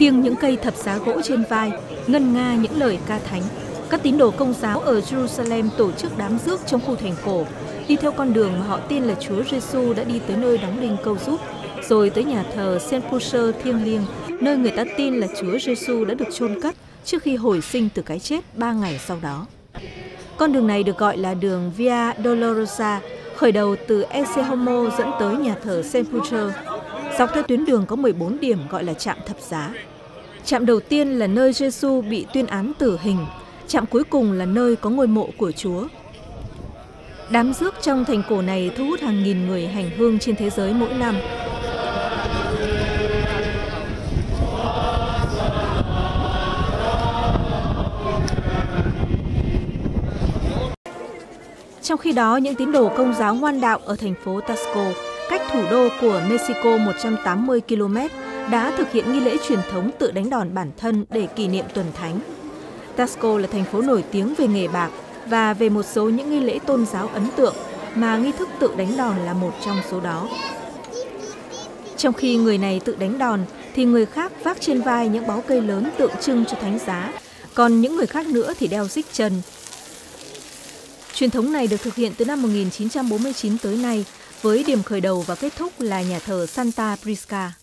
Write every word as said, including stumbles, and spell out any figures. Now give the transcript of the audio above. khiêng những cây thập giá gỗ trên vai, ngân nga những lời ca thánh. Các tín đồ Công giáo ở Jerusalem tổ chức đám rước trong khu thành cổ, đi theo con đường mà họ tin là Chúa Giêsu đã đi tới nơi đóng đinh câu giúp, rồi tới nhà thờ Sepulcher thiêng liêng, nơi người ta tin là Chúa Giêsu đã được chôn cất trước khi hồi sinh từ cái chết ba ngày sau đó. Con đường này được gọi là đường Via Dolorosa, khởi đầu từ Ecce Homo dẫn tới nhà thờ Sepulcher. Dọc theo tuyến đường có mười bốn điểm gọi là trạm thập giá. Trạm đầu tiên là nơi Giêsu bị tuyên án tử hình, trạm cuối cùng là nơi có ngôi mộ của Chúa. Đám rước trong thành cổ này thu hút hàng nghìn người hành hương trên thế giới mỗi năm. Trong khi đó, những tín đồ Công giáo ngoan đạo ở thành phố Taxco, cách thủ đô của Mexico một trăm tám mươi ki lô mét, đã thực hiện nghi lễ truyền thống tự đánh đòn bản thân để kỷ niệm tuần thánh. Taxco là thành phố nổi tiếng về nghề bạc và về một số những nghi lễ tôn giáo ấn tượng, mà nghi thức tự đánh đòn là một trong số đó. Trong khi người này tự đánh đòn, thì người khác vác trên vai những bó cây lớn tượng trưng cho thánh giá, còn những người khác nữa thì đeo xích trần. Truyền thống này được thực hiện từ năm một nghìn chín trăm bốn mươi chín tới nay, với điểm khởi đầu và kết thúc là nhà thờ Santa Prisca.